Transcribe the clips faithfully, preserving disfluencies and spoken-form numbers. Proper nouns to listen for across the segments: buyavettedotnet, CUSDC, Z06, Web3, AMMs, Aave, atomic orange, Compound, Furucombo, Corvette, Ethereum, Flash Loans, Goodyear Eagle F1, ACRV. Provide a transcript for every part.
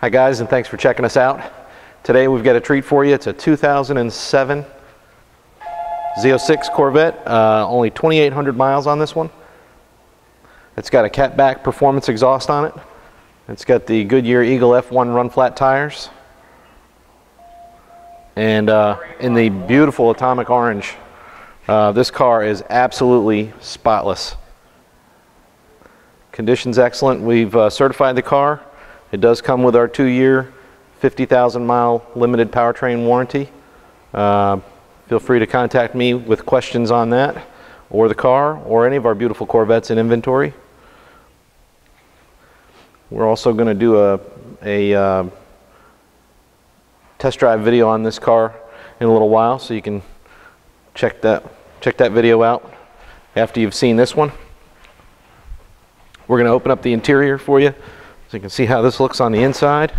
Hi guys, and thanks for checking us out. Today we've got a treat for you. It's a two thousand seven Z oh six Corvette, uh, only twenty-eight hundred miles on this one. It's got a cat-back performance exhaust on it. It's got the Goodyear Eagle F one run-flat tires. And uh, in the beautiful atomic orange, uh, this car is absolutely spotless. Condition's excellent. We've uh, certified the car. It does come with our two-year, fifty thousand mile limited powertrain warranty. Uh, feel free to contact me with questions on that, or the car, or any of our beautiful Corvettes in inventory. We're also going to do a, a uh, test drive video on this car in a little while, so you can check that, check that video out after you've seen this one. We're going to open up the interior for you, so you can see how this looks on the inside.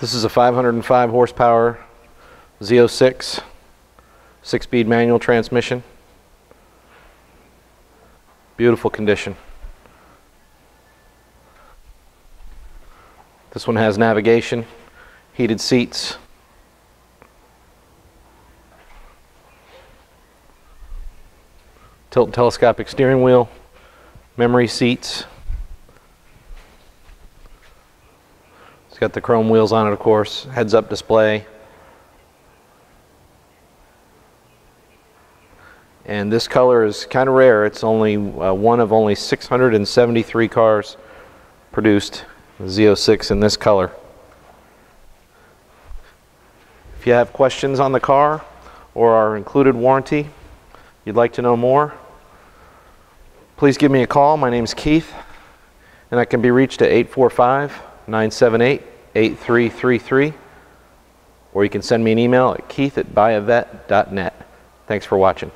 This is a five hundred five horsepower Z oh six, six-speed manual transmission. Beautiful condition. This one has navigation, heated seats. Tilt and telescopic steering wheel, memory seats. It's got the chrome wheels on it, of course, heads up display. And this color is kind of rare. It's only uh, one of only six hundred seventy-three cars produced Z oh six in this color. If you have questions on the car or our included warranty, you'd like to know more, please give me a call. My name's Keith, and I can be reached at eight four five, nine seven eight, eight three three three, or you can send me an email at keith at buyavet dot net. Thanks for watching.